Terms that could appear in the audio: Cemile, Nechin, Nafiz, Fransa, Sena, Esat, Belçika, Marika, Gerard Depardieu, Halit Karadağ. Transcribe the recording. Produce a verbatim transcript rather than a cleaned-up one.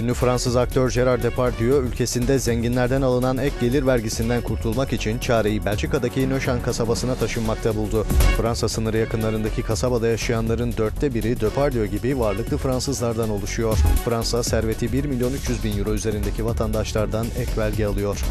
Ünlü Fransız aktör Gerard Depardieu, ülkesinde zenginlerden alınan ek gelir vergisinden kurtulmak için çareyi Belçika'daki Nechin kasabasına taşınmakta buldu. Fransa sınırı yakınlarındaki kasabada yaşayanların dörtte biri Depardieu gibi varlıklı Fransızlardan oluşuyor. Fransa, serveti bir milyon üç yüz bin euro üzerindeki vatandaşlardan ek vergi alıyor.